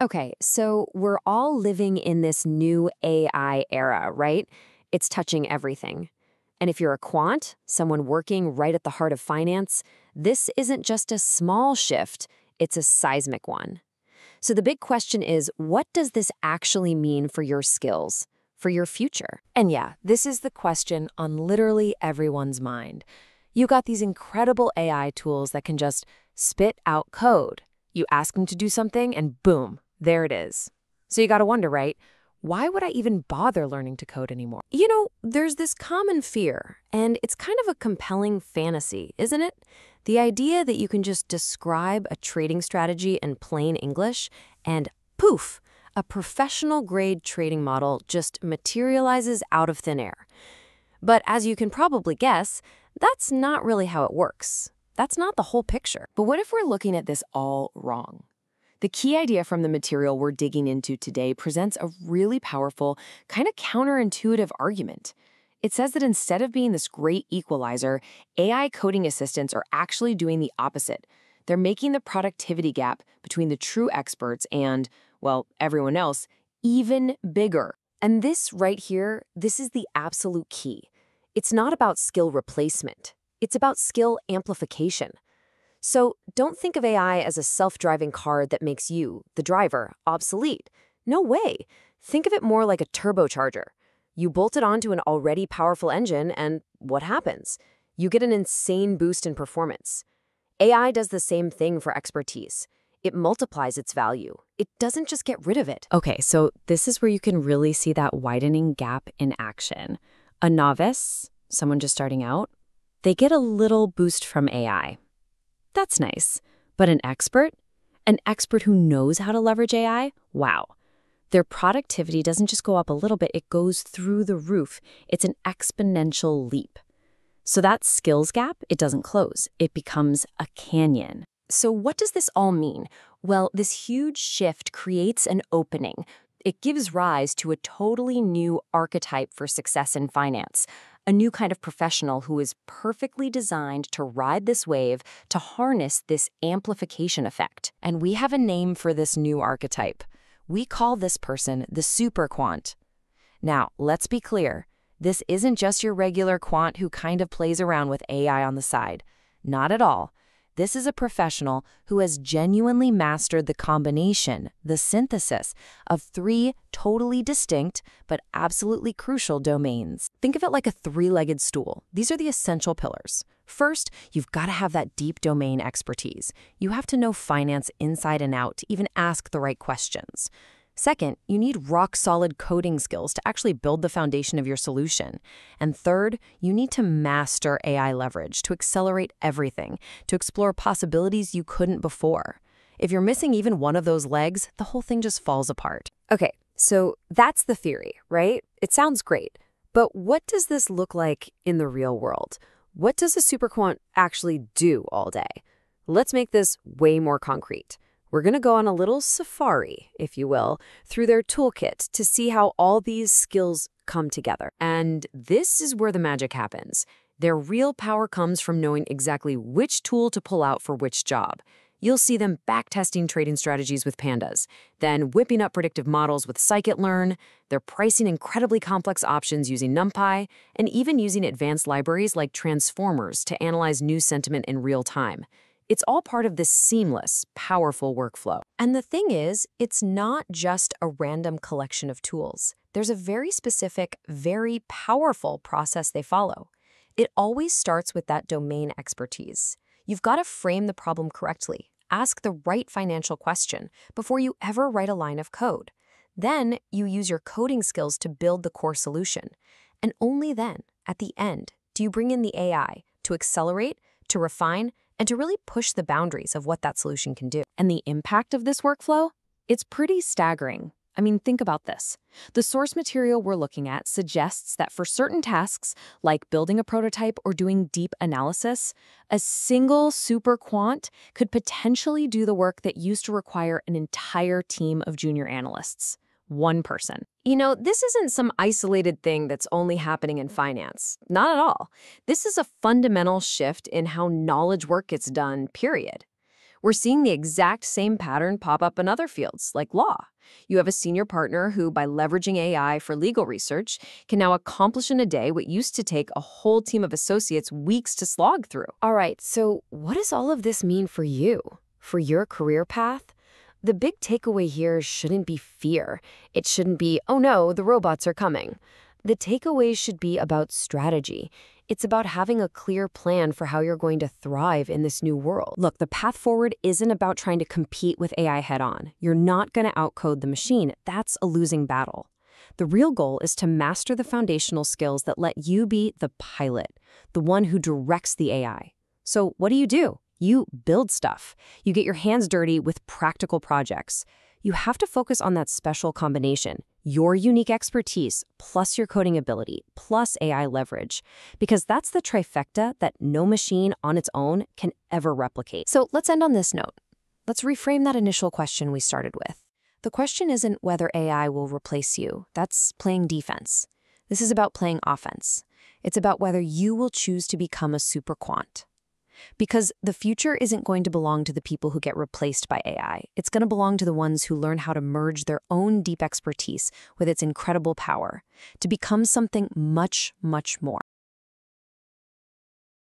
Okay, so we're all living in this new AI era, right? It's touching everything. And if you're a quant, someone working right at the heart of finance, this isn't just a small shift, it's a seismic one. So the big question is, what does this actually mean for your skills, for your future? And yeah, this is the question on literally everyone's mind. You got these incredible AI tools that can just spit out code. You ask them to do something and boom, there it is. So you gotta wonder, right? Why would I even bother learning to code anymore? You know, there's this common fear, and it's kind of a compelling fantasy, isn't it? The idea that you can just describe a trading strategy in plain English and poof, a professional-grade trading model just materializes out of thin air. But as you can probably guess, that's not really how it works. That's not the whole picture. But what if we're looking at this all wrong? The key idea from the material we're digging into today presents a really powerful, kind of counterintuitive argument. It says that instead of being this great equalizer, AI coding assistants are actually doing the opposite. They're making the productivity gap between the true experts and, well, everyone else, even bigger. And this right here, this is the absolute key. It's not about skill replacement. It's about skill amplification. So don't think of AI as a self-driving car that makes you, the driver, obsolete. No way. Think of it more like a turbocharger. You bolt it onto an already powerful engine, and what happens? You get an insane boost in performance. AI does the same thing for expertise. It multiplies its value. It doesn't just get rid of it. Okay, so this is where you can really see that widening gap in action. A novice, someone just starting out, they get a little boost from AI. That's nice. But an expert who knows how to leverage AI, wow. Their productivity doesn't just go up a little bit, it goes through the roof. It's an exponential leap. So that skills gap, it doesn't close. It becomes a canyon. So what does this all mean? Well, this huge shift creates an opening. It gives rise to a totally new archetype for success in finance. A new kind of professional who is perfectly designed to ride this wave, to harness this amplification effect. And we have a name for this new archetype. We call this person the super quant. Now, let's be clear. This isn't just your regular quant who kind of plays around with AI on the side. Not at all. This is a professional who has genuinely mastered the combination, the synthesis, of three totally distinct but absolutely crucial domains. Think of it like a three-legged stool. These are the essential pillars. First, you've got to have that deep domain expertise. You have to know finance inside and out to even ask the right questions. Second, you need rock-solid coding skills to actually build the foundation of your solution. And third, you need to master AI leverage to accelerate everything, to explore possibilities you couldn't before. If you're missing even one of those legs, the whole thing just falls apart. Okay, so that's the theory, right? It sounds great. But what does this look like in the real world? What does a superquant actually do all day? Let's make this way more concrete. We're going to go on a little safari, if you will, through their toolkit to see how all these skills come together. And this is where the magic happens. Their real power comes from knowing exactly which tool to pull out for which job. You'll see them backtesting trading strategies with pandas, then whipping up predictive models with scikit-learn. They're pricing incredibly complex options using NumPy, and even using advanced libraries like transformers to analyze new sentiment in real time. It's all part of this seamless, powerful workflow. And the thing is, it's not just a random collection of tools. There's a very specific, very powerful process they follow. It always starts with that domain expertise. You've got to frame the problem correctly, ask the right financial question before you ever write a line of code. Then you use your coding skills to build the core solution. And only then, at the end, do you bring in the AI to accelerate, to refine, and to really push the boundaries of what that solution can do. And the impact of this workflow? It's pretty staggering. I mean, think about this. The source material we're looking at suggests that for certain tasks, like building a prototype or doing deep analysis, a single super quant could potentially do the work that used to require an entire team of junior analysts. One person. You know, this isn't some isolated thing that's only happening in finance. Not at all. This is a fundamental shift in how knowledge work gets done, period. We're seeing the exact same pattern pop up in other fields, like law. You have a senior partner who, by leveraging AI for legal research, can now accomplish in a day what used to take a whole team of associates weeks to slog through. All right, so what does all of this mean for you, for your career path? The big takeaway here shouldn't be fear. It shouldn't be, oh no, the robots are coming. The takeaway should be about strategy. It's about having a clear plan for how you're going to thrive in this new world. Look, the path forward isn't about trying to compete with AI head-on. You're not going to outcode the machine. That's a losing battle. The real goal is to master the foundational skills that let you be the pilot, the one who directs the AI. So what do? You build stuff. You get your hands dirty with practical projects. You have to focus on that special combination, your unique expertise, plus your coding ability, plus AI leverage, because that's the trifecta that no machine on its own can ever replicate. So let's end on this note. Let's reframe that initial question we started with. The question isn't whether AI will replace you. That's playing defense. This is about playing offense. It's about whether you will choose to become a super quant. Because the future isn't going to belong to the people who get replaced by AI. It's going to belong to the ones who learn how to merge their own deep expertise with its incredible power to become something much, much more.